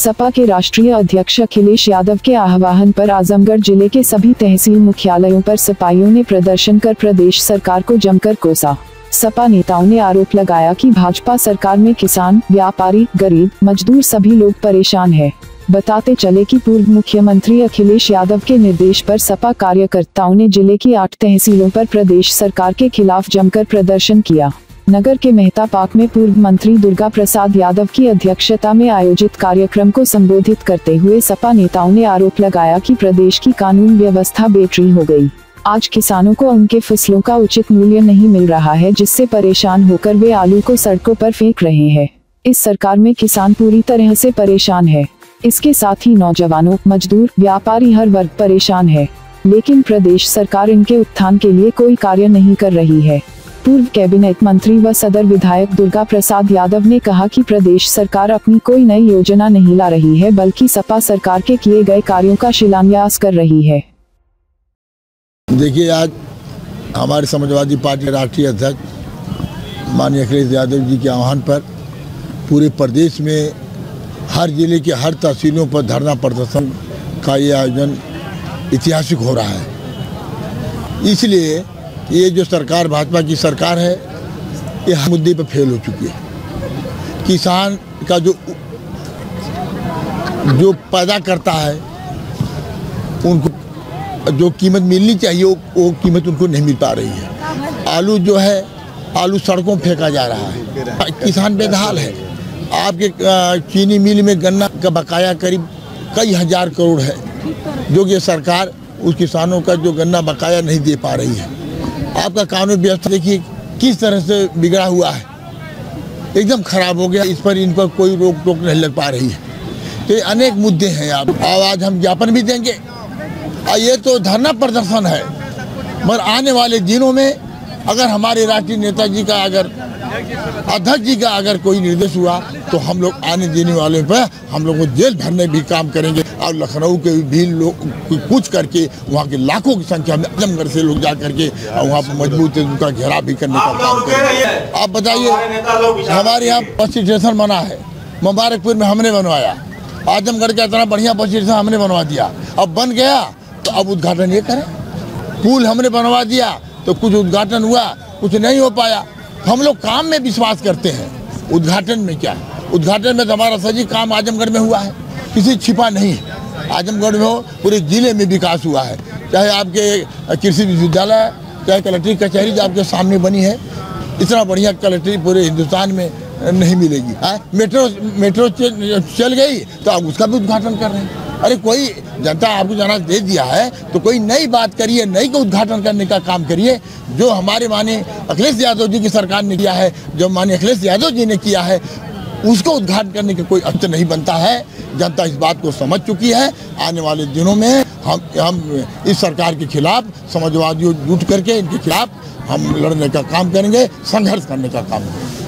सपा के राष्ट्रीय अध्यक्ष अखिलेश यादव के आह्वान पर आजमगढ़ जिले के सभी तहसील मुख्यालयों पर सपाइयों ने प्रदर्शन कर प्रदेश सरकार को जमकर कोसा। सपा नेताओं ने आरोप लगाया कि भाजपा सरकार में किसान, व्यापारी, गरीब, मजदूर सभी लोग परेशान हैं। बताते चले कि पूर्व मुख्यमंत्री अखिलेश यादव के निर्देश पर सपा कार्यकर्ताओं ने जिले की 8 तहसीलों पर प्रदेश सरकार के खिलाफ जमकर प्रदर्शन किया। नगर के मेहता पार्क में पूर्व मंत्री दुर्गा प्रसाद यादव की अध्यक्षता में आयोजित कार्यक्रम को संबोधित करते हुए सपा नेताओं ने आरोप लगाया कि प्रदेश की कानून व्यवस्था बेटरी हो गई। आज किसानों को उनके फसलों का उचित मूल्य नहीं मिल रहा है, जिससे परेशान होकर वे आलू को सड़कों पर फेंक रहे हैं। इस सरकार में किसान पूरी तरह से परेशान है। इसके साथ ही नौजवानों, मजदूर, व्यापारी हर वर्ग परेशान है, लेकिन प्रदेश सरकार इनके उत्थान के लिए कोई कार्य नहीं कर रही है। पूर्व कैबिनेट मंत्री व सदर विधायक दुर्गा प्रसाद यादव ने कहा कि प्रदेश सरकार अपनी कोई नई योजना नहीं ला रही है, बल्कि सपा सरकार के किए गए कार्यों का शिलान्यास कर रही है। देखिए, आज हमारे समाजवादी पार्टी के राष्ट्रीय अध्यक्ष माननीय अखिलेश यादव जी के आह्वान पर पूरे प्रदेश में हर जिले के हर तहसीलों पर धरना प्रदर्शन का ये आयोजन ऐतिहासिक हो रहा है। इसलिए ये जो सरकार, भाजपा की सरकार है, ये हर मुद्दे पर फेल हो चुकी है। किसान का जो पैदा करता है, उनको जो कीमत मिलनी चाहिए वो कीमत उनको नहीं मिल पा रही है। आलू जो है, आलू सड़कों पर फेंका जा रहा है। किसान बेहाल है। आपके चीनी मिल में गन्ना का बकाया करीब कई हजार करोड़ है, जो कि सरकार उस किसानों का जो गन्ना बकाया नहीं दे पा रही है। आपका कानून व्यवस्था देखिए किस तरह से बिगड़ा हुआ है, एकदम खराब हो गया। इस पर इन पर कोई रोक टोक नहीं लग पा रही है। तो ये अनेक मुद्दे हैं। आप आज हम ज्ञापन भी देंगे। ये तो धरना प्रदर्शन है, मगर आने वाले दिनों में अगर हमारे राष्ट्रीय नेता जी का, अगर अध्यक्ष जी का अगर कोई निर्देश हुआ तो हम लोग आने देने वाले पर हम लोग जेल भरने भी काम करेंगे। और लखनऊ के भी लोग कुछ करके वहाँ के लाखों की संख्या में आजमगढ़ से लोग जा करके और वहाँ पर मजबूत उनका घेराव भी करने का काम करेंगे। आप बताइए, हमारे यहाँ बस स्टेशन बना है, मुबारकपुर में हमने बनवाया, आजमगढ़ का इतना बढ़िया बस स्टेशन हमने बनवा दिया। अब बन गया तो अब उद्घाटन ये करें। पुल हमने बनवा दिया तो कुछ उद्घाटन हुआ, कुछ नहीं हो पाया। हम लोग काम में विश्वास करते हैं, उद्घाटन में क्या है। उद्घाटन में तो हमारा सभी काम आजमगढ़ में हुआ है, किसी छिपा नहीं है। आजमगढ़ में हो, पूरे ज़िले में विकास हुआ है। चाहे आपके कृषि विश्वविद्यालय, चाहे कलेक्ट्री कचहरी जो आपके सामने बनी है, इतना बढ़िया कलेक्ट्री पूरे हिंदुस्तान में नहीं मिलेगी। मेट्रो चल गई तो आप उसका भी उद्घाटन कर रहे हैं। अरे कोई जनता आपको जनादेश दे दिया है तो कोई नई बात करिए, नई का उद्घाटन करने का काम करिए। जो हमारे माननीय अखिलेश यादव जी की सरकार ने किया है, जो माननीय अखिलेश यादव जी ने किया है, उसको उद्घाटन करने का कोई अर्थ नहीं बनता है। जनता इस बात को समझ चुकी है। आने वाले दिनों में हम इस सरकार के खिलाफ समाजवादियों जुट करके इनके खिलाफ हम लड़ने का काम करेंगे, संघर्ष करने का काम करेंगे।